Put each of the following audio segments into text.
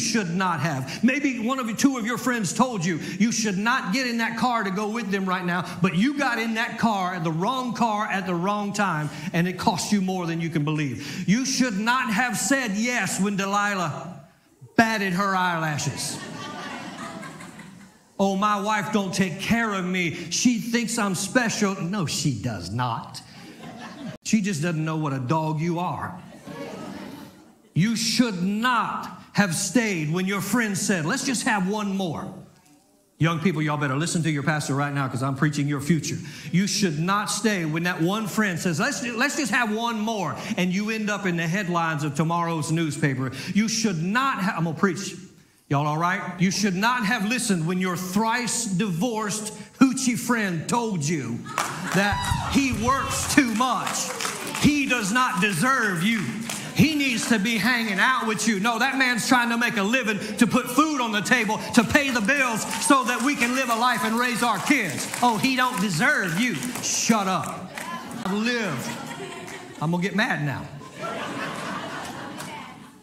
should not have. Maybe two of your friends told you, you should not get in that car to go with them right now, but you got in that car at the wrong time, and it cost you more than you can believe. You should not have said yes when Delilah batted her eyelashes. Oh, my wife don't take care of me. She thinks I'm special. No, she does not. She just doesn't know what a dog you are. You should not have stayed when your friend said, let's just have one more. Young people, y'all better listen to your pastor right now because I'm preaching your future. You should not stay when that one friend says, let's just have one more, and you end up in the headlines of tomorrow's newspaper. You should not have, I'm going to preach. Y'all all right? You should not have listened when your thrice divorced hoochie friend told you that he works too much. He does not deserve you. He needs to be hanging out with you. No, that man's trying to make a living to put food on the table, to pay the bills so that we can live a life and raise our kids. Oh, he don't deserve you. Shut up. I've lived. I'm going to get mad now.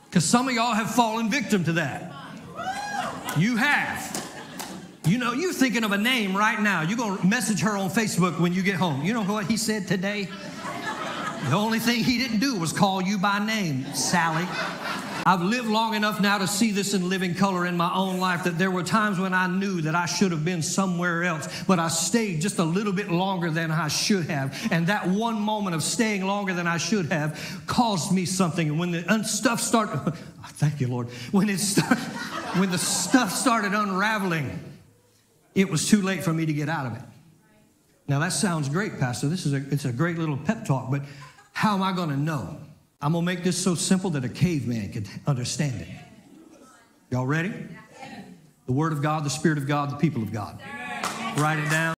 Because some of y'all have fallen victim to that. You have. You know, you're thinking of a name right now. You're going to message her on Facebook when you get home. You know what he said today? The only thing he didn't do was call you by name, Sally. I've lived long enough now to see this in living color in my own life, that there were times when I knew that I should have been somewhere else, but I stayed just a little bit longer than I should have. And that one moment of staying longer than I should have caused me something. And when the stuff started, thank you, Lord. When the stuff started unraveling, it was too late for me to get out of it. Now that sounds great, Pastor. It's a great little pep talk, but how am I going to know? I'm going to make this so simple that a caveman could understand it. Y'all ready? The Word of God, the Spirit of God, the people of God. Write it down.